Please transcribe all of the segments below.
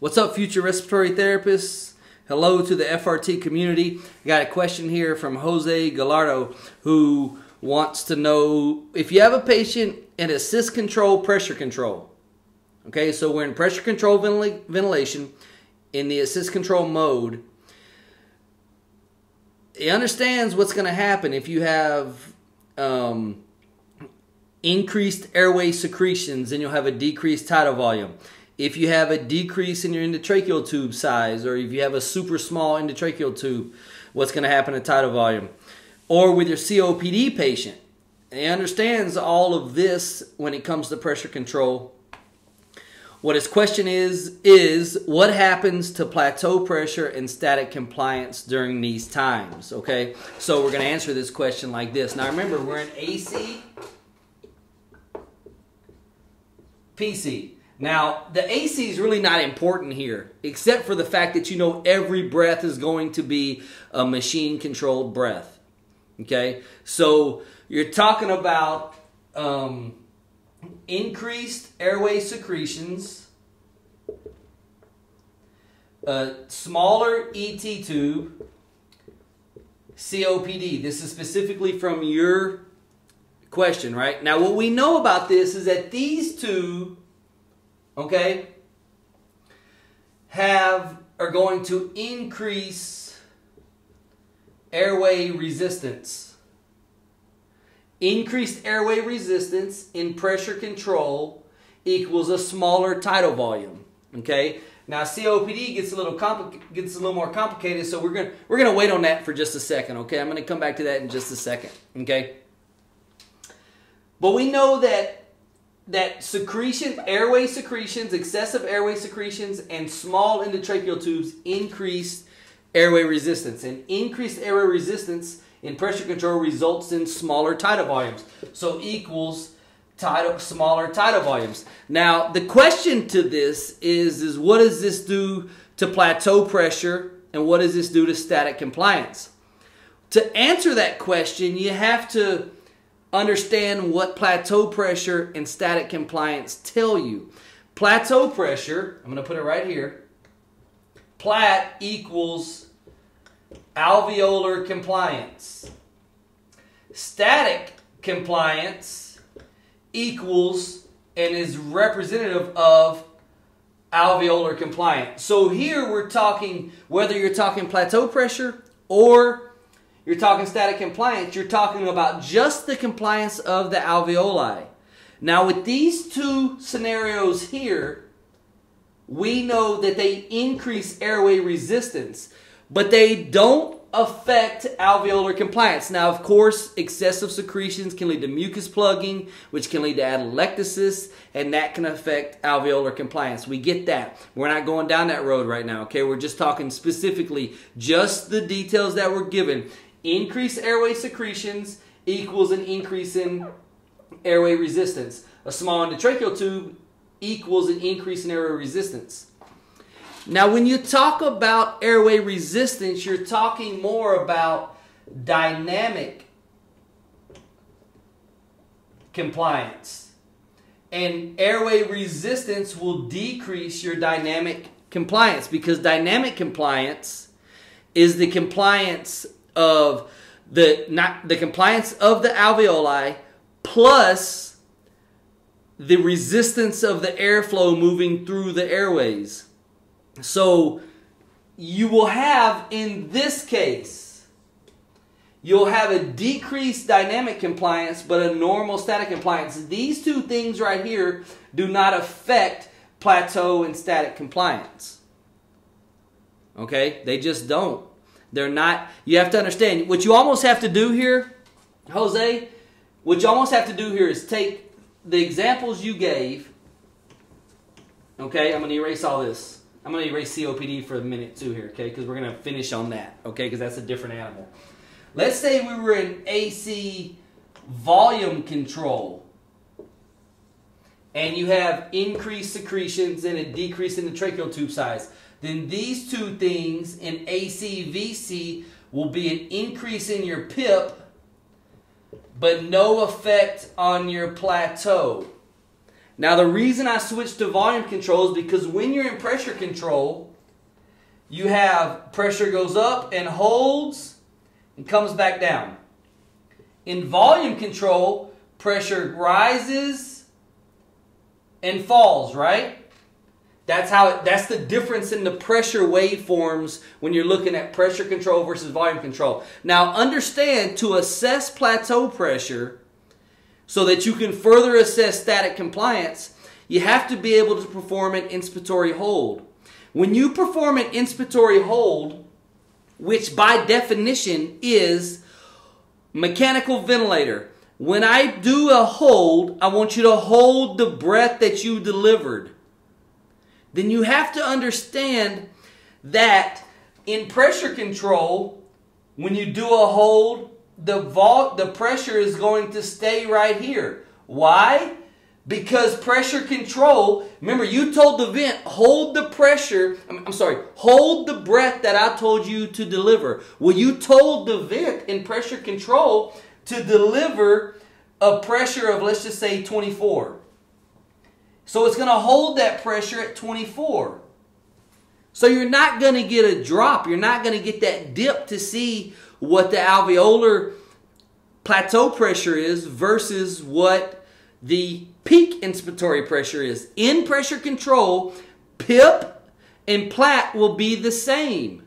What's up, future respiratory therapists? Hello to the FRT community. I got a question here from Jose Gallardo, who wants to know if you have a patient in assist control pressure control. Okay, so we're in pressure control ventilation in the assist control mode. It understands what's going to happen if you have increased airway secretions, and you'll have a decreased tidal volume. If you have a decrease in your endotracheal tube size, or if you have a super small endotracheal tube, what's going to happen to tidal volume? Or with your COPD patient, it understands all of this when it comes to pressure control. What his question is what happens to plateau pressure and static compliance during these times? Okay, so we're going to answer this question like this. Now remember, we're in AC, PC. Now, the AC is really not important here, except for the fact that you know every breath is going to be a machine-controlled breath, okay? So you're talking about increased airway secretions, a smaller ET tube, COPD. This is specifically from your question, right? Now, what we know about this is that these two, okay, are going to increase airway resistance. Increased airway resistance in pressure control equals a smaller tidal volume. Okay, now COPD gets a little more complicated, so we're gonna wait on that for just a second. Okay, I'm gonna come back to that in just a second. Okay, but we know that airway secretions, excessive airway secretions, and small endotracheal tubes increase airway resistance. And increased airway resistance in pressure control results in smaller tidal volumes. So equals smaller tidal volumes. Now, the question to this is what does this do to plateau pressure, and what does this do to static compliance? To answer that question, you have to understand what plateau pressure and static compliance tell you. Plateau pressure, I'm going to put it right here, plat equals alveolar compliance. Static compliance equals and is representative of alveolar compliance. So here we're talking, whether you're talking plateau pressure or you're talking static compliance, you're talking about just the compliance of the alveoli. Now with these two scenarios here, we know that they increase airway resistance, but they don't affect alveolar compliance. Now of course, excessive secretions can lead to mucus plugging, which can lead to atelectasis, and that can affect alveolar compliance. We get that. We're not going down that road right now, okay? We're just talking specifically just the details that were given. Increased airway secretions equals an increase in airway resistance. A small endotracheal tube equals an increase in airway resistance. Now, when you talk about airway resistance, you're talking more about dynamic compliance. And airway resistance will decrease your dynamic compliance, because dynamic compliance is the compliance of the alveoli plus the resistance of the airflow moving through the airways. So you will have, in this case, you'll have a decreased dynamic compliance but a normal static compliance. These two things right here do not affect plateau and static compliance. Okay? They just don't. They're not, you have to understand, what you almost have to do here, Jose, what you almost have to do here is take the examples you gave. Okay, I'm going to erase all this. I'm going to erase COPD for a minute too here, okay, because we're going to finish on that, okay, because that's a different animal. Let's say we were in AC volume control, and you have increased secretions and a decrease in the tracheal tube size. Then these two things in ACVC will be an increase in your PIP, but no effect on your plateau. Now the reason I switched to volume control is because when you're in pressure control, you have pressure goes up and holds and comes back down. In volume control, pressure rises and falls, right? That's how that's the difference in the pressure waveforms when you're looking at pressure control versus volume control. Now understand, to assess plateau pressure so that you can further assess static compliance, you have to be able to perform an inspiratory hold. When you perform an inspiratory hold, which by definition is mechanical ventilator, when I do a hold, I want you to hold the breath that you delivered. Then you have to understand that in pressure control, when you do a hold, the pressure is going to stay right here. Why? Because pressure control, remember, you told the vent, hold the pressure, I'm sorry, hold the breath that I told you to deliver. Well, you told the vent in pressure control to deliver a pressure of, let's just say, 24. So it's going to hold that pressure at 24. So you're not going to get a drop. You're not going to get that dip to see what the alveolar plateau pressure is versus what the peak inspiratory pressure is. In pressure control, PIP and plat will be the same.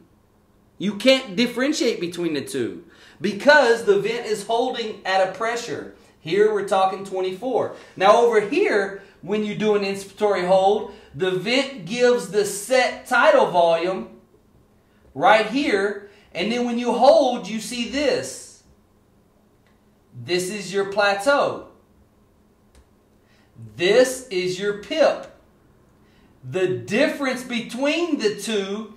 You can't differentiate between the two because the vent is holding at a pressure. Here we're talking 24. Now over here, when you do an inspiratory hold, the vent gives the set tidal volume right here. And then when you hold, you see this. This is your plateau. This is your PIP. The difference between the two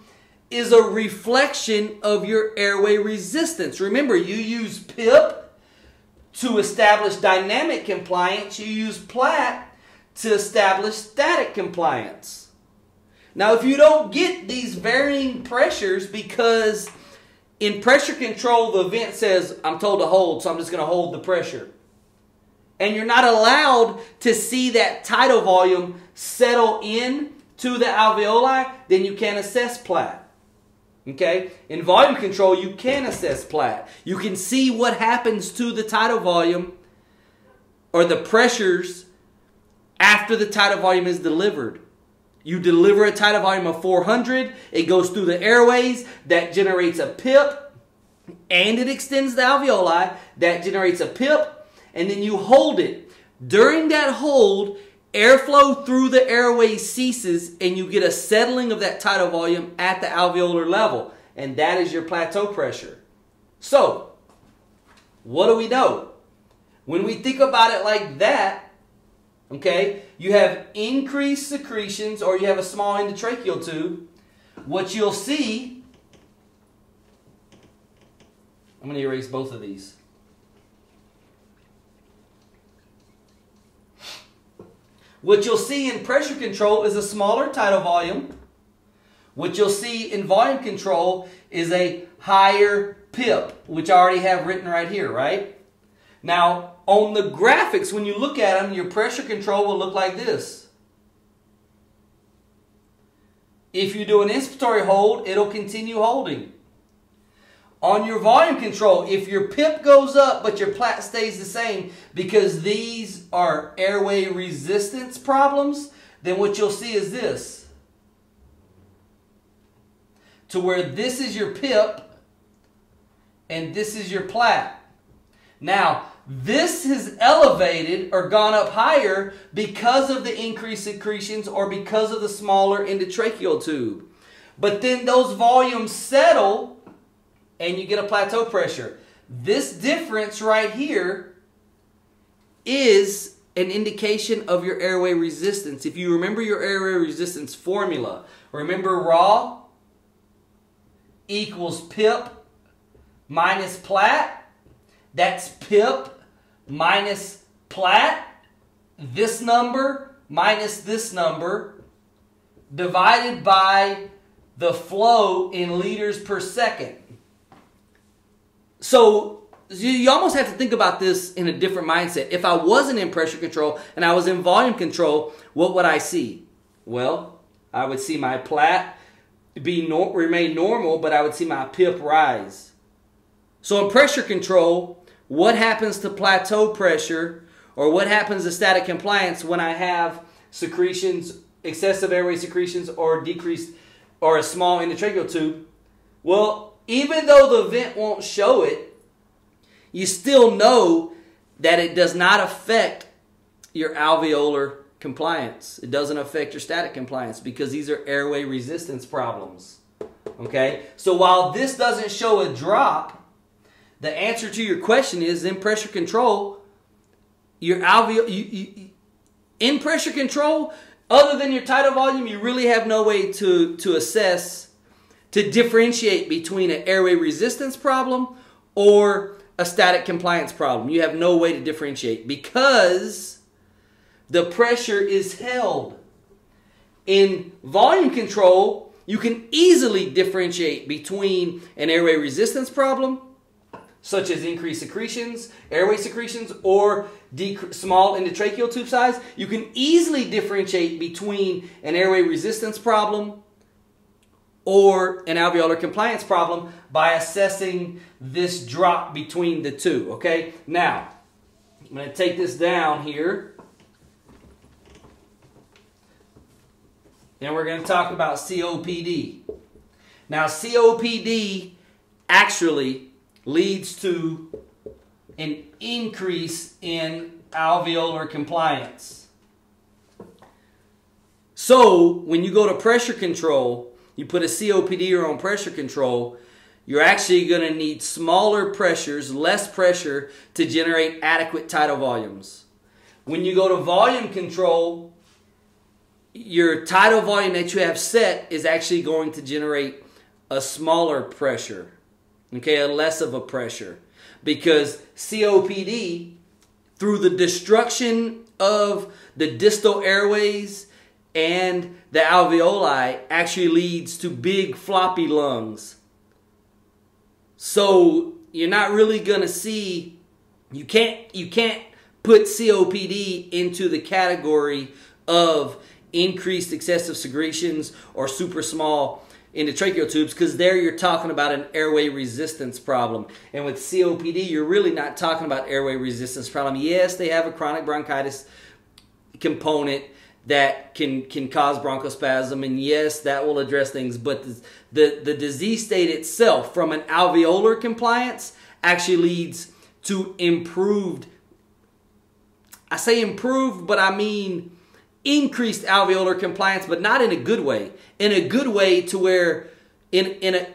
is a reflection of your airway resistance. Remember, you use PIP to establish dynamic compliance. You use plat to establish static compliance. Now, if you don't get these varying pressures, because in pressure control, the vent says, I'm told to hold, so I'm just going to hold the pressure. And you're not allowed to see that tidal volume settle in to the alveoli, then you can't assess plat. Okay? In volume control, you can assess plat. You can see what happens to the tidal volume or the pressures after the tidal volume is delivered. You deliver a tidal volume of 400, it goes through the airways, that generates a PIP, and it extends the alveoli, that generates a PIP, and then you hold it. During that hold, airflow through the airways ceases, and you get a settling of that tidal volume at the alveolar level, and that is your plateau pressure. So, what do we know? When we think about it like that, okay, you have increased secretions, or you have a small endotracheal tube. What you'll see, I'm going to erase both of these. What you'll see in pressure control is a smaller tidal volume. What you'll see in volume control is a higher PIP, which I already have written right here, right? Now, on the graphics, when you look at them, your pressure control will look like this. If you do an inspiratory hold, it'll continue holding. On your volume control, if your PIP goes up but your plat stays the same, because these are airway resistance problems, then what you'll see is this. To where this is your PIP and this is your plat. Now, this has elevated or gone up higher because of the increased secretions or because of the smaller endotracheal tube. But then those volumes settle and you get a plateau pressure. This difference right here is an indication of your airway resistance. If you remember your airway resistance formula, remember raw equals PIP minus plat. That's PIP minus plat, this number minus this number, divided by the flow in liters per second. So you almost have to think about this in a different mindset. If I wasn't in pressure control and I was in volume control, what would I see? Well, I would see my plat remain normal, but I would see my PIP rise. So in pressure control, what happens to plateau pressure or what happens to static compliance when I have secretions, excessive airway secretions, or decreased or a small endotracheal tube? Well, even though the vent won't show it, you still know that it does not affect your alveolar compliance. It doesn't affect your static compliance because these are airway resistance problems. Okay? So while this doesn't show a drop, the answer to your question is in pressure control, your in pressure control, other than your tidal volume, you really have no way to assess, to differentiate between an airway resistance problem or a static compliance problem. You have no way to differentiate because the pressure is held. In volume control, you can easily differentiate between an airway resistance problem, such as increased secretions, airway secretions, or small endotracheal tube size. You can easily differentiate between an airway resistance problem or an alveolar compliance problem by assessing this drop between the two, okay? Now, I'm going to take this down here. And we're going to talk about COPD. Now, COPD actually leads to an increase in alveolar compliance. So, when you go to pressure control, you put a COPD on pressure control, you're actually going to need smaller pressures, less pressure to generate adequate tidal volumes. When you go to volume control, your tidal volume that you have set is actually going to generate a smaller pressure, okay, a less of a pressure, because COPD, through the destruction of the distal airways and the alveoli, actually leads to big floppy lungs. So you're not really going to see, you can't put COPD into the category of increased excessive secretions or super small endotracheal tubes, because there you're talking about an airway resistance problem. And with COPD, you're really not talking about airway resistance problem. Yes, they have a chronic bronchitis component that can cause bronchospasm, and yes, that will address things, but the disease state itself from an alveolar compliance actually leads to improved, I say improved, but I mean increased alveolar compliance, but not in a good way. In a good way to where it's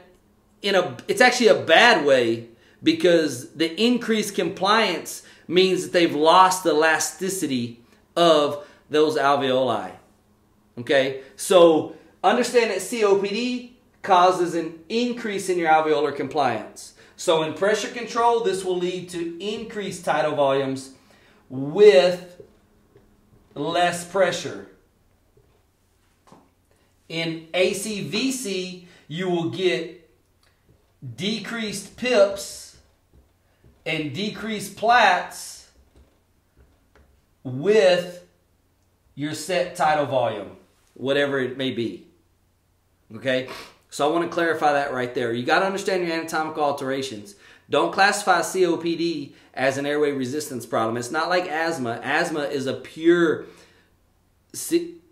actually a bad way, because the increased compliance means that they've lost the elasticity of those alveoli. Okay, so understand that COPD causes an increase in your alveolar compliance. So in pressure control, this will lead to increased tidal volumes with less pressure. In ACVC, you will get decreased PIPs and decreased plats with your set tidal volume, whatever it may be. Okay? So I want to clarify that right there. You got to understand your anatomical alterations. Don't classify COPD as an airway resistance problem. It's not like asthma. Asthma is a pure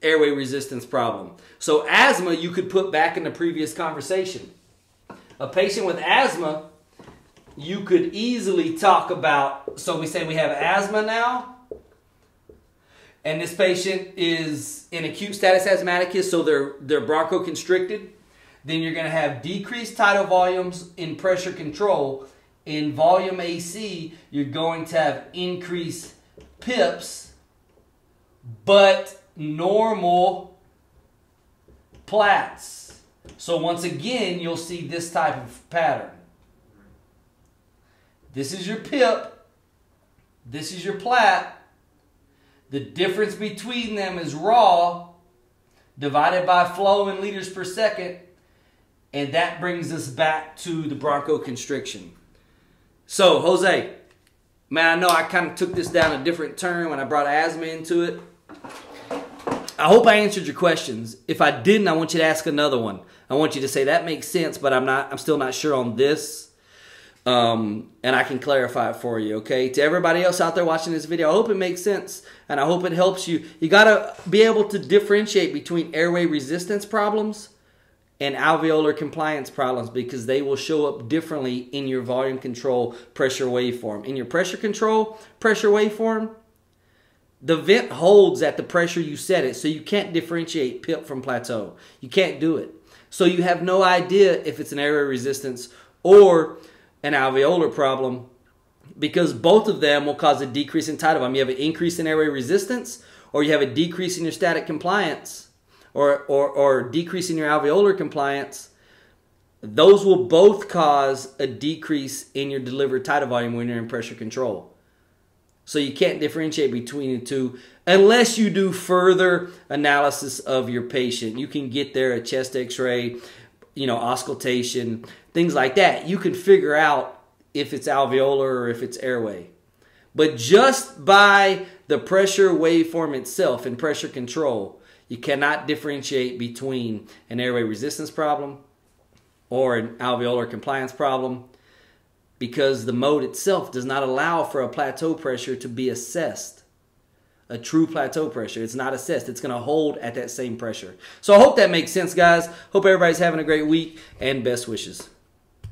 airway resistance problem. So asthma, you could put back in the previous conversation. A patient with asthma, you could easily talk about, so we say we have asthma now, and this patient is in acute status asthmaticus, so they're bronchoconstricted. Then you're going to have decreased tidal volumes in pressure control. In volume AC, you're going to have increased PIPs, but normal plats. So once again, you'll see this type of pattern. This is your PIP. This is your plat. The difference between them is raw divided by flow in liters per second, and that brings us back to the bronchoconstriction. So, Jose, man, I know I kind of took this down a different turn when I brought asthma into it. I hope I answered your questions. If I didn't, I want you to ask another one. I want you to say, that makes sense, but I'm still not sure on this. And I can clarify it for you, okay? To everybody else out there watching this video, I hope it makes sense, and I hope it helps you. You got to be able to differentiate between airway resistance problems and alveolar compliance problems, because they will show up differently in your volume control pressure waveform. In your pressure control pressure waveform, the vent holds at the pressure you set it, so you can't differentiate PIP from plateau. You can't do it. So you have no idea if it's an airway resistance or an alveolar problem, because both of them will cause a decrease in tidal volume. You have an increase in airway resistance, or you have a decrease in your static compliance, or decrease in your alveolar compliance. Those will both cause a decrease in your delivered tidal volume when you're in pressure control. So you can't differentiate between the two unless you do further analysis of your patient. You can get there, a chest x-ray, you know, auscultation, things like that. You can figure out if it's alveolar or if it's airway. But just by the pressure waveform itself in pressure control, you cannot differentiate between an airway resistance problem or an alveolar compliance problem, because the mode itself does not allow for a plateau pressure to be assessed. A true plateau pressure, it's not assessed. It's going to hold at that same pressure. So I hope that makes sense, guys. Hope everybody's having a great week, and best wishes.